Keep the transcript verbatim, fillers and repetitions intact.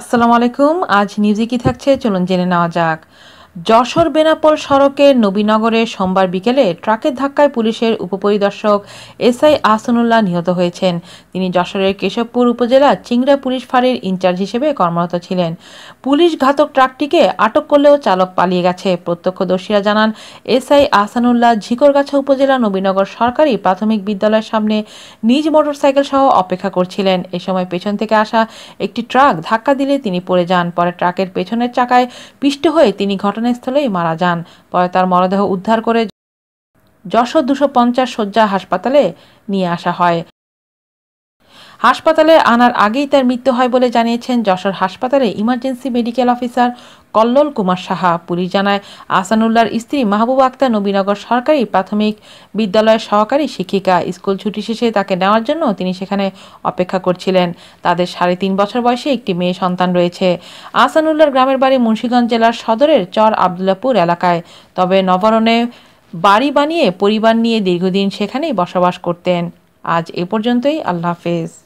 আসসালামু আলাইকুম আজ নিউজে কি থাকছে চলুন জেনে নেওয়া যাক যশোর বেনাপোল সড়কের নবীনগরে সোমবার বিকেলে ট্রাকের ধাক্কায় পুলিশের উপপরিদর্শক এসআই আসানুল্লাহ নিহত হয়েছেন তিনি যশোরের কেশবপুর উপজেলা চিংড়া পুলিশ ফাঁড়ির ইনচার্জ হিসেবে কর্মরত ছিলেন পুলিশ ঘাতক ট্রাকটিকে আটক করলেও চালক পালিয়ে গেছে প্রত্যক্ষদর্শীরা জানান এসআই আসানুল্লাহ জিকর গাছা উপজেলা নবীনগর সরকারি প্রাথমিক বিদ্যালয়ের সামনে নিজ মোটরসাইকেল সহ অপেক্ষা করছিলেন এ সময় পেছন থেকে আসা একটি ট্রাক ধাক্কা দিলে তিনি পড়ে যান পরে ট্রাকের পেছনের চাকায় পিষ্ট হয়ে তিনি ঘটনা ঘটনাস্থলেই মারা যান পরে তার মরদেহ উদ্ধার করে যশোর দুইশো পঞ্চাশ শয্যা হাসপাতালে নিয়ে আসা হয় হাসপাতালে আনার আগেই তার মৃত্যু হয় বলে জানিয়েছেন যশোর হাসপাতালে emergency medical officer Kallol Kumar Saha police জানায় আসানুল্লাহর স্ত্রী মাহবুবা আক্তার নবীনগর সরকারি প্রাথমিক বিদ্যালয়ের সহকারী শিক্ষিকা স্কুল ছুটি শেষে তাকে নেওয়ার জন্য তিনি সেখানে অপেক্ষা করছিলেন তাদের সাড়ে তিন বছর বয়সে একটি মেয়ে সন্তান রয়েছে আসানুল্লাহর গ্রামের বাড়ি মুন্সিগঞ্জ জেলার সদরের চর আবদুল্লাপুর এলাকায় তবে নবারণে বাড়ি বানিয়ে পরিবার নিয়ে দীর্ঘদিন সেখানেই বসবাস করতেন আজ এ পর্যন্তই আল্লাহ হাফেজ।